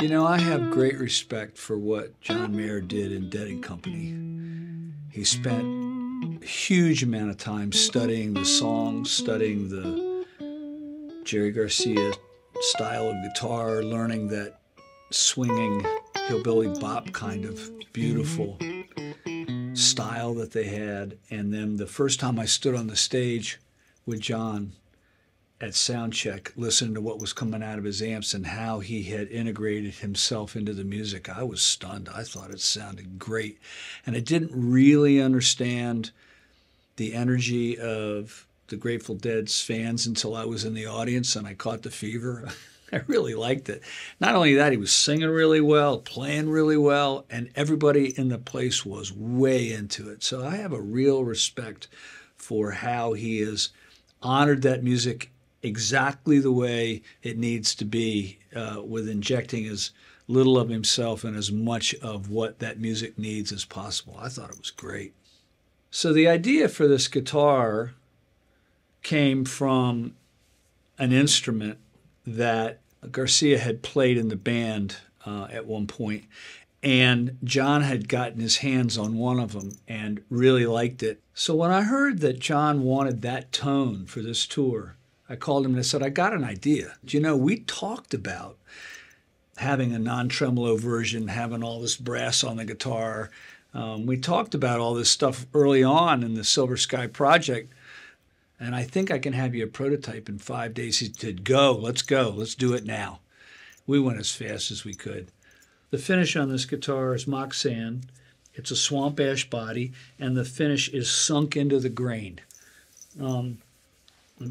You know, I have great respect for what John Mayer did in Dead and Company. He spent a huge amount of time studying the songs, studying the Jerry Garcia style of guitar, learning that swinging hillbilly bop kind of beautiful style that they had. And then the first time I stood on the stage with John at soundcheck, listening to what was coming out of his amps and how he had integrated himself into the music, I was stunned. I thought it sounded great. And I didn't really understand the energy of the Grateful Dead's fans until I was in the audience and I caught the fever. I really liked it. Not only that, he was singing really well, playing really well, and everybody in the place was way into it. So I have a real respect for how he has honored that music exactly the way it needs to be, with injecting as little of himself and as much of what that music needs as possible. I thought it was great. So the idea for this guitar came from an instrument that Garcia had played in the band at one point, and John had gotten his hands on one of them and really liked it. So when I heard that John wanted that tone for this tour, I called him and I said, I got an idea. You know, we talked about having a non-tremolo version, having all this brass on the guitar. We talked about all this stuff early on in the Silver Sky project, and I think I can have you a prototype in 5 days. He said, go, let's do it now. We went as fast as we could. The finish on this guitar is Moxan. It's a swamp ash body, and the finish is sunk into the grain. I mean,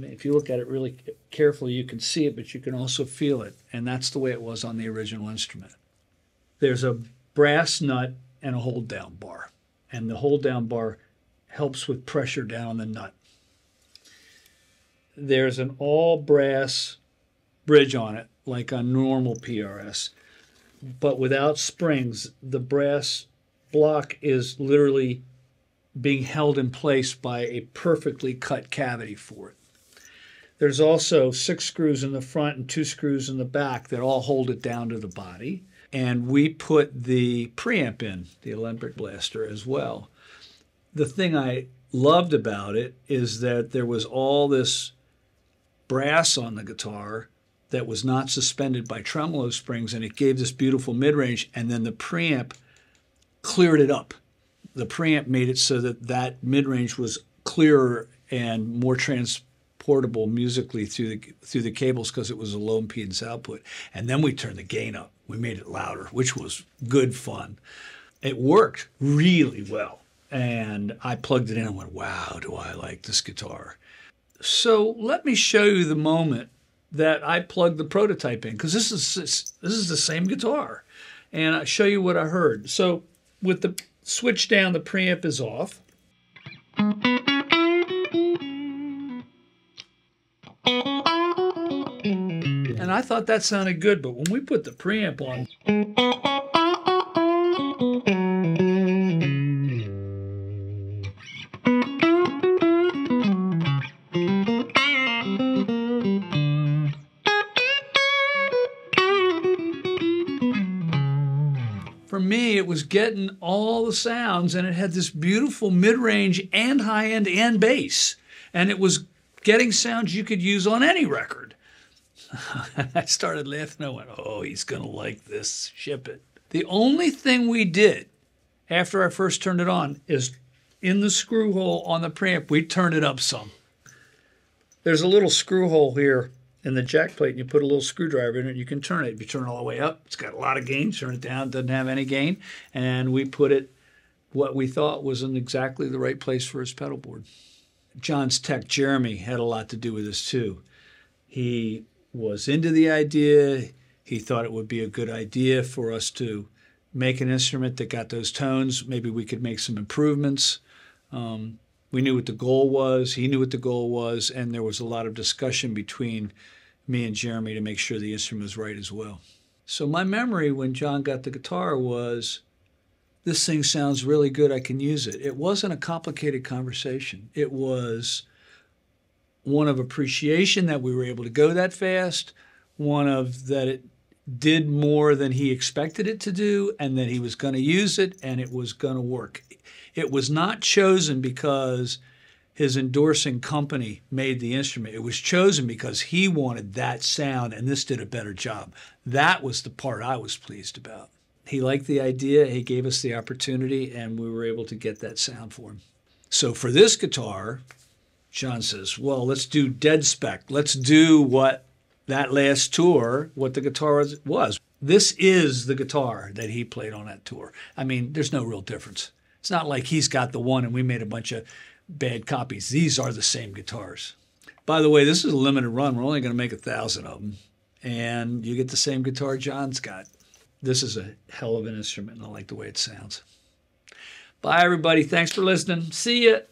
if you look at it really carefully, you can see it, but you can also feel it. And that's the way it was on the original instrument. There's a brass nut and a hold-down bar. And the hold-down bar helps with pressure down on the nut. There's an all-brass bridge on it, like a normal PRS, but without springs. The brass block is literally being held in place by a perfectly cut cavity for it. There's also 6 screws in the front and 2 screws in the back that all hold it down to the body. And we put the preamp in, the Alembic Blaster, as well. The thing I loved about it is that there was all this brass on the guitar that was not suspended by tremolo springs, and it gave this beautiful mid-range, and then the preamp cleared it up. The preamp made it so that that mid-range was clearer and more transparent, portable musically through the cables, because it was a low impedance output. And then we turned the gain up. We made it louder, which was good fun. It worked really well. And I plugged it in and went, wow, do I like this guitar. So let me show you the moment that I plugged the prototype in, because this is the same guitar. And I'll show you what I heard. So with the switch down, the preamp is off. And I thought that sounded good, but when we put the preamp on, for me, it was getting all the sounds, and it had this beautiful mid-range and high-end and bass, and it was getting sounds you could use on any record. I started laughing. I went, oh, he's going to like this. Ship it. The only thing we did after I first turned it on is in the screw hole on the preamp, we turned it up some. There's a little screw hole here in the jack plate, and you put a little screwdriver in it, and you can turn it. If you turn it all the way up, it's got a lot of gain. Turn it down, it doesn't have any gain. And we put it what we thought was in exactly the right place for his pedal board. John's tech, Jeremy, had a lot to do with this too. He was into the idea. He thought it would be a good idea for us to make an instrument that got those tones. Maybe we could make some improvements. We knew what the goal was. He knew what the goal was. And there was a lot of discussion between me and Jeremy to make sure the instrument was right as well. So my memory when John got the guitar was this thing sounds really good, I can use it. It wasn't a complicated conversation. It was one of appreciation that we were able to go that fast, one of that it did more than he expected it to do, and that he was going to use it and it was going to work. It was not chosen because his endorsing company made the instrument. It was chosen because he wanted that sound, and this did a better job. That was the part I was pleased about. He liked the idea, he gave us the opportunity, and we were able to get that sound for him. So for this guitar, John says, well, let's do Dead Spec. Let's do what that last tour, what the guitar was. This is the guitar that he played on that tour. I mean, there's no real difference. It's not like he's got the one and we made a bunch of bad copies. These are the same guitars. By the way, this is a limited run. We're only going to make 1,000 of them. And you get the same guitar John's got. This is a hell of an instrument, and I like the way it sounds. Bye, everybody. Thanks for listening. See ya.